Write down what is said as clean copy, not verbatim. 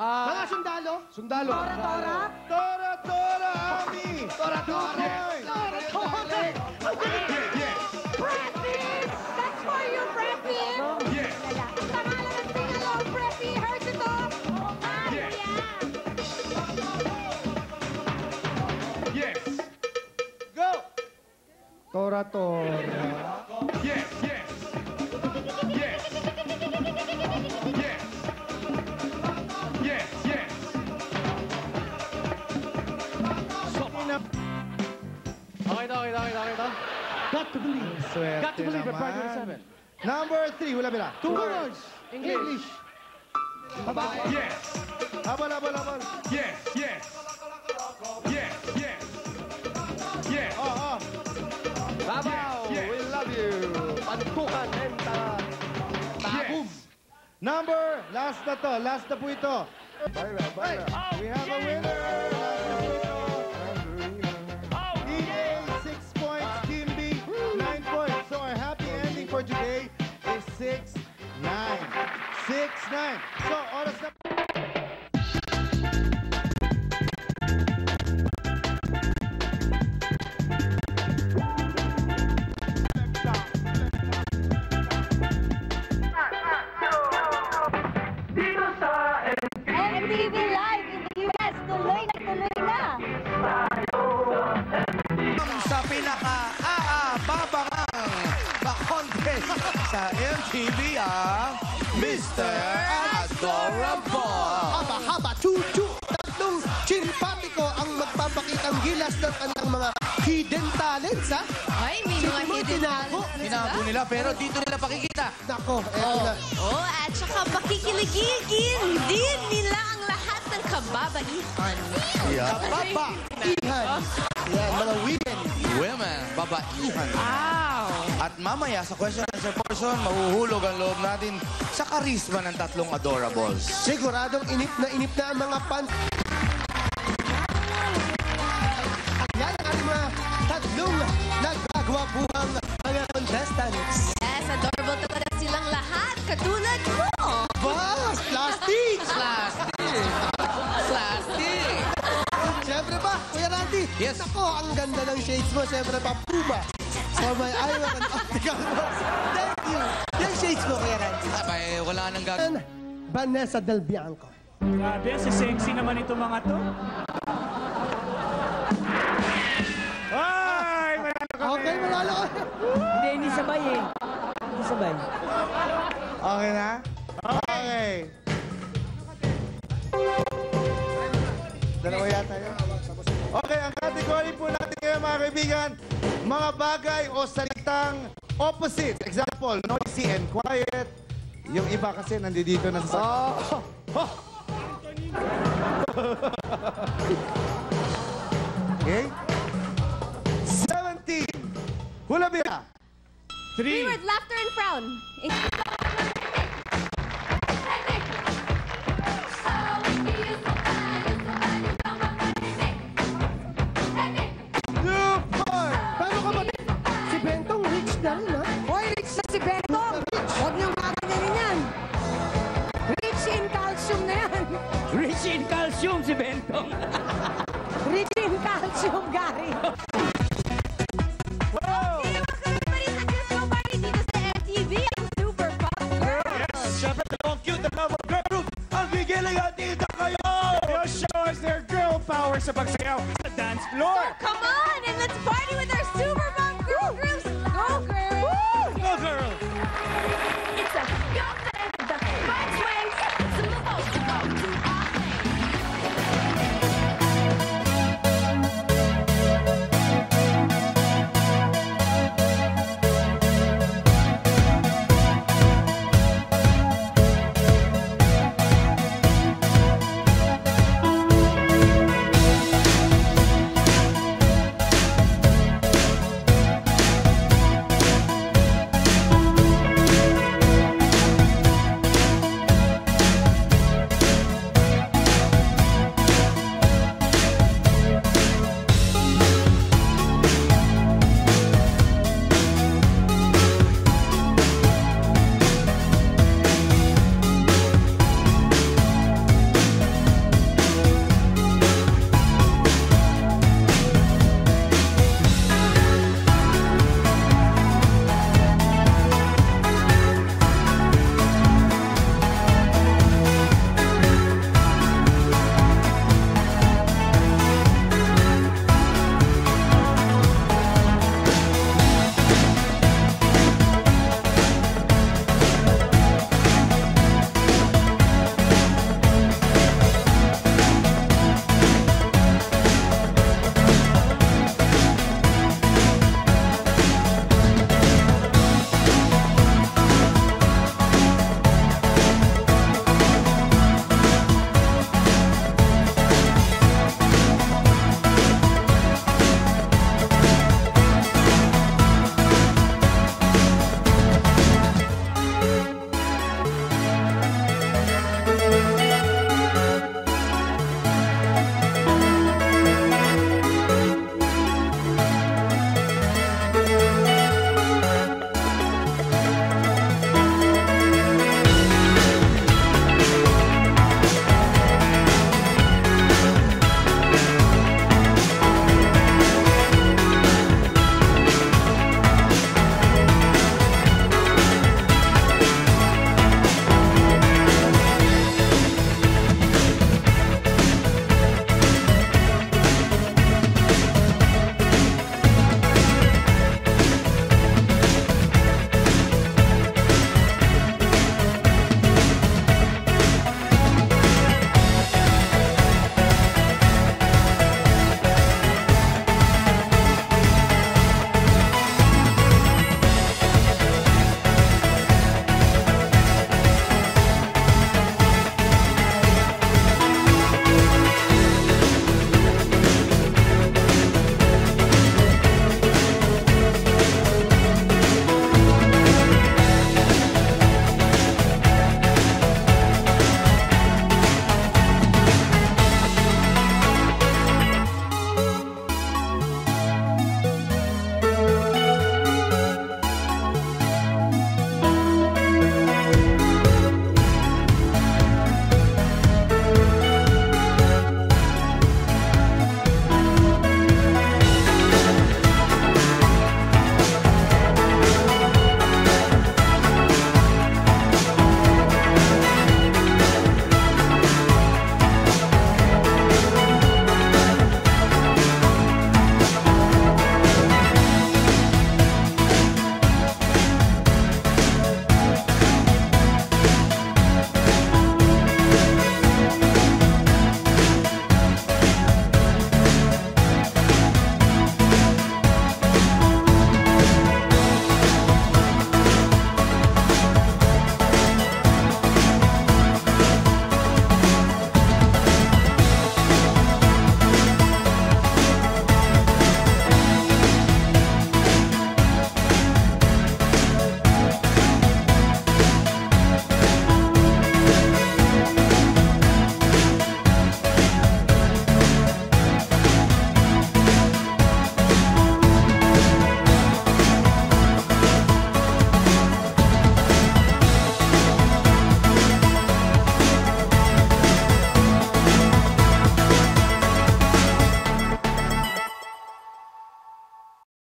Mga sundalo? Sundalo. Tora-tora? Tora-tora, Ami! Tora-tora! Tora-tora! Yes! Practice! That's for you, Preppy! Yes! Tama lang ang sing-along, Preppy! Heard ito! Yes! Yes! Go! Tora-tora. Yes! Yes! Yes! Got to believe. Swerte got to believe at 527. Number 3, hula-bila. 2 words. English. Babae. Yes. Habal. Yes, yes. Yes, yes. Yes. Oh. Babaw, yes. We love you. Pantukan and tagum. Yes. Number, last na po ito. Bye. Oh, we have a winner. Today is 6-9. 6-9. So, oras na... Dito sa MTV Live in the US. Tuloy na. Sa pinaka-aababang contest sa MTV ang Mr. Adorable. Haba-haba, chuchu, tatlong chimpatiko ang magpapakitang gilas ng kanilang mga hidden talents, ha? Ay, may mga hidden talents. Tinago nila, pero dito nila pakikita. Nako, eto na. Oh, at saka pakikiligigin din nila ang lahat ng kababaihan. Kababaihan. Yan, mga women. Women, babaihan. At mamaya sa question and answer portion, mahuhulog ang loob natin sa karisma ng tatlong adorables. Siguradong inip na ang mga fans. Yan ang mga tatlong nagagwapuhang mga contestants. Yes, adorable talaga silang lahat, katulad mo. Bas, plastic. Siyempre ba, Kuya Randy? Yes. Ako, ang ganda ng shades mo, siyempre pa puba. For my eyewear and optical box. Thank you. Yung shades mo, Kuya Randy. Wala nang gagawin. Vanessa Del Bianco. Grabe, si sexy naman ito mga to. Ay, manalo kami. Okay, manalo kami. Hindi sabay. Okay na? Okay. Dalawa yata yun. Okay, ang category po natin ngayon, mga kaibigan, mga bagay o salitang opposites. Example, noisy and quiet. Yung iba kasi nandito na sa... Okay? 17. Hula-bila. 3. Keyword, laughter and frown. Sa pagsayaw sa dance floor. So, come on and let's party!